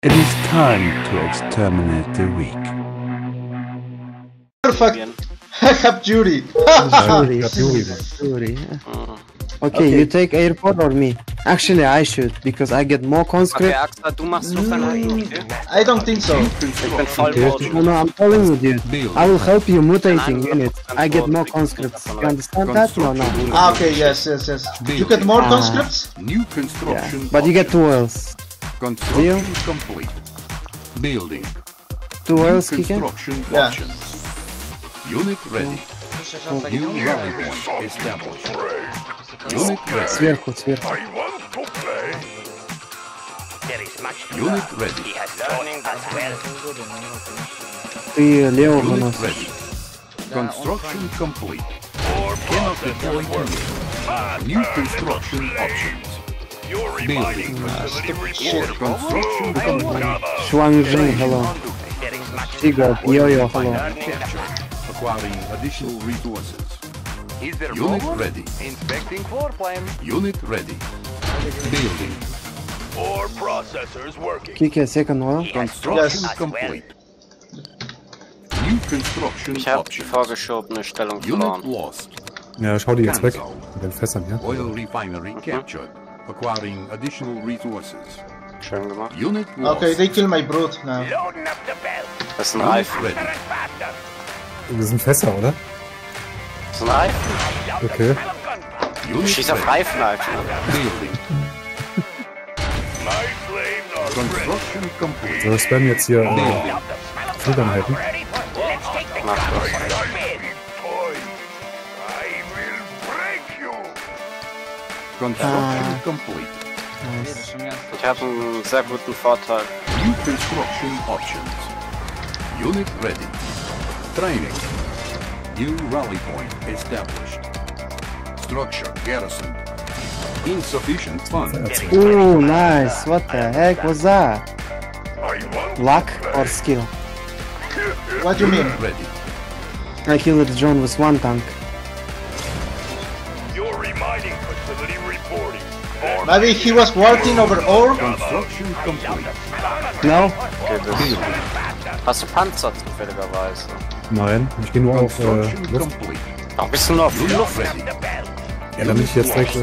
It is time to exterminate the weak. Perfect. I have Judy. Judy. Okay, you take airport or me? Actually, I should, because I get more conscript. Okay, Axel, du machst noch I don't think so. No, I'm telling you, dude. I will help you mutating units. I get more conscripts. You understand that? No, no. Ah, okay, yes. You get more conscripts? New construction. Yeah. But you get 2 wells. Construction complete. Building. 2 wells, Kike? Yeah. Unit ready. New level 1 established. Unit ready. Сверху. I want to play. There is much to Unit ready. He has learning as well. Unit ready. Construction complete. Or cannot deploy unit. New construction options. You're reminding facility report. Construction complete. Shuangzhen, hello. Tigger, Yo-Yo, hello. Acquiring additional resources. Is there Unit robot? Ready. Inspecting floor plan. Unit ready. Building. Or processors working. Kike, second one. Construction complete. New construction ich hab die vorgeschobene Stellung verloren. Unit lost. Ja, schau die jetzt weg. Mit den Fässern, ja. Oil refinery captured. Acquiring additional resources. Schön gemacht. Unit lost. Okay, they kill my brood now. Das ist ein Reif. Wir sind Fässer, oder? Das ist ein Reifen. Okay. Schieß auf Reifen, Alter. So, wir spammen jetzt hier Federn halten. Mach das. Ich habe einen sehr guten Vorteil. New Construction Options. Unit ready. Training. New rally point established. Structure garrison. Insufficient funds. Ooh, nice. What the heck was that? Luck or skill? What do you mean? Ready. I killed the drone with 1 tank. You're reminding facility reporting. Maybe he was working over ore? Construction complete. No? Hast du Panzer zufälligerweise? Nein, ich gehe nur auf Luft. Warum bist du nur auf Luft? Ja, damit ich jetzt direkt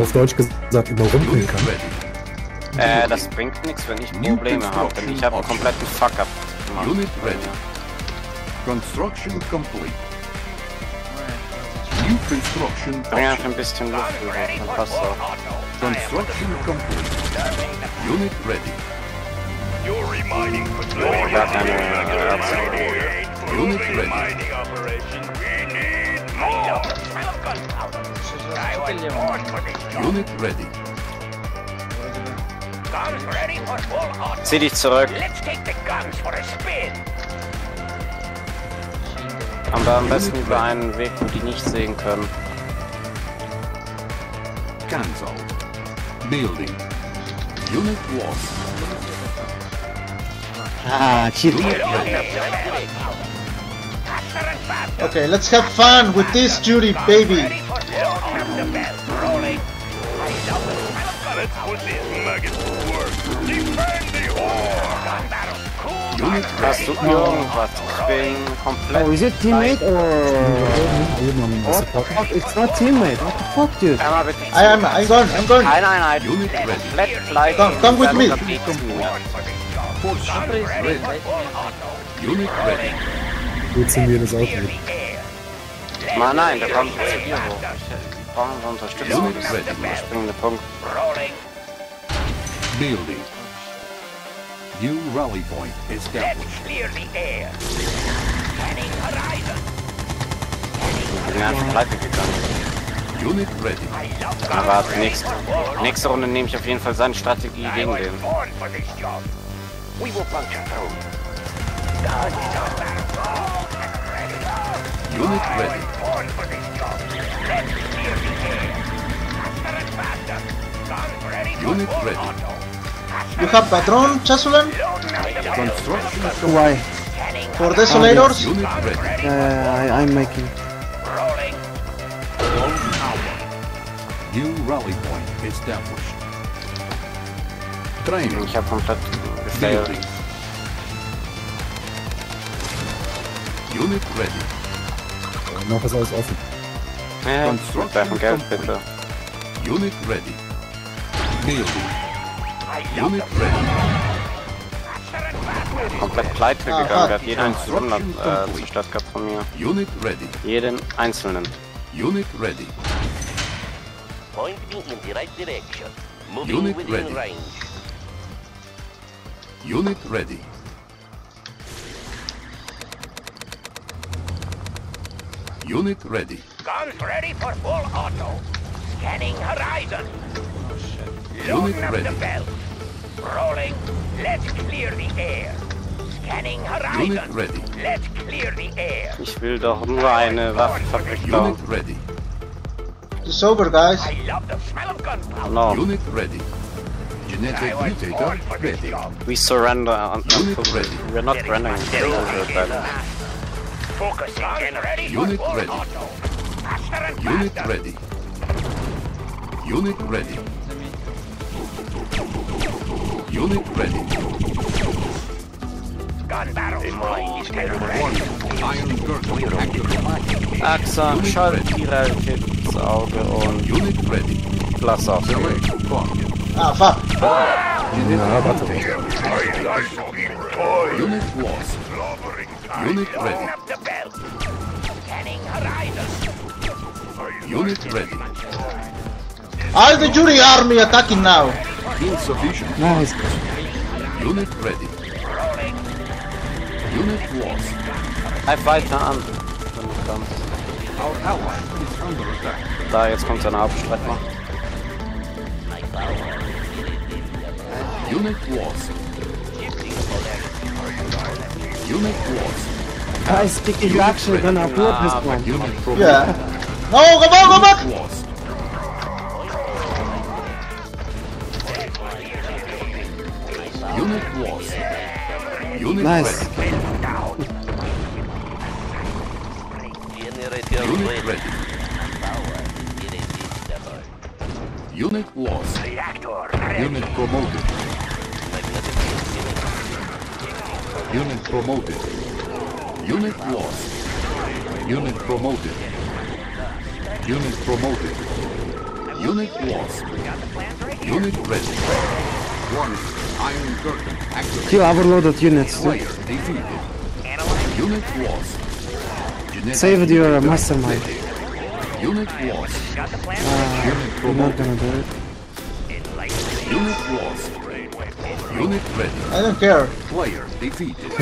auf Deutsch gesagt überrumpeln kann. Das bringt nichts, wenn ich Probleme habe, denn ich habe einen kompletten Fuck-Up gemacht. Unit ready. Construction complete. New construction. Bring einfach ein bisschen Luft rein, dann passt auch. Construction complete. Unit ready. You're reminding facility operation. We need more. Unit ready. Guns ready for full on. Zieh dich zurück. Let's take the guns for a spin. Haben wir am besten über einen Weg, wo die nicht sehen können. Guns out. Building. Unit lost. Ah, cheat. Okay, let's have fun with this Judy, baby. Let's put this nugget to work. Defend the ore. Oh, is it teammate or? What the fuck? It's not teammate. What the fuck, dude? I'm gone. I. Come with me. Unit ready. Gut sind wir das auch nicht. Mann, nein, da kommt zu dir hoch. Brauchen wir Unterstützung. Unit ready. Springende Punkt. Building. New rally point established. Let's clear the air. Heading horizon. Wir sind einfach pleite gegangen. Unit ready. Na warte, nächste Runde nehme ich auf jeden Fall seine Strategie gegen den. We will function through. Unit ready. Unit ready. You have Patron, Chasulan? Why? For desolators? I'm making. New rally point established. train. Ich habe komplett gefailt. Unit ready. Noch ist alles offen. Ja, ich darf ein Geld, bitte. Unit ready. Building. Unit ready. Komplett pleite gegangen. Der hat jeden einzelnen zerstört gehabt von mir. Unit ready. Jeden einzelnen. Unit ready. Point me in the right direction. Moving Unit within ready. Range. Unit ready. Unit ready. Guns ready for full auto. Scanning horizon. Long up the belt. Rolling. Let's clear the air. Scanning horizon. Unit ready. Let's clear the air. Ich will doch nur eine Waffenfabrik bauen. Unit ready. It's over, guys. I love the smell of gunpowder. No. Unit ready. Genetic mutator ready. We surrender. Unit ready. We're not running. Focusing and ready. Unit ready. Unit ready. Unit ready. Unit ready. Gun barrel. Iron girdle active. Axon shot it. Auge und Unit ready. Klasse auf den Weg. Ah, fuck! Ja, warte. Unit lost. Unit ready. Unit ready. All the Jury army attacking now. Insufficient. Nice. Unit ready. Unit lost. Bleib weiter an. Our ally is under attack. Da, jetzt kommt seine Abstreitmacht. Unit lost. Unit lost. Guys, stick in action, you're gonna blow this one. Yeah. No, go back, go back! Unit lost. Unit nice. Ready. Unit ready. Unit lost. Unit promoted. Unit promoted. Unit lost. Unit promoted. Unit promoted. Unit lost. Unit ready. Warning. Iron curtain activated. Kill overloaded units. Unit lost. Saved your mastermind. Unit lost. We're not gonna do it. Unit lost. Unit ready. I don't care. Player defeated.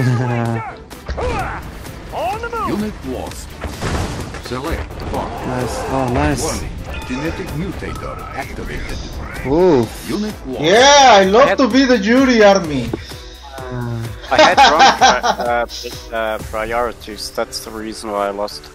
Unit lost. Select. Nice. Oh, nice. Warning. Genetic mutator activated. Ooh. Unit lost. Yeah, I love to be the Jury army. I had wrong priorities, that's the reason why I lost.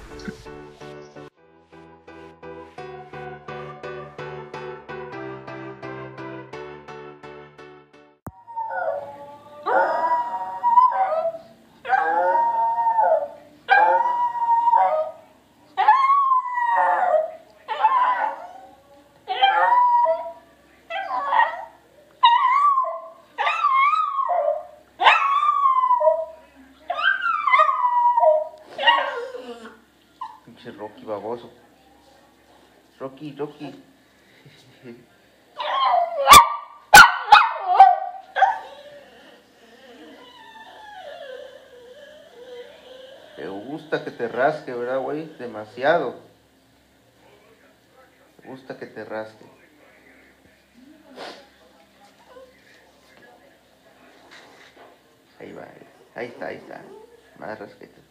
Rocky baboso. Rocky, Rocky. Te gusta que te rasque, ¿verdad, güey? Demasiado. Te gusta que te rasque. Ahí va, ahí está, ahí está. Más rasquete.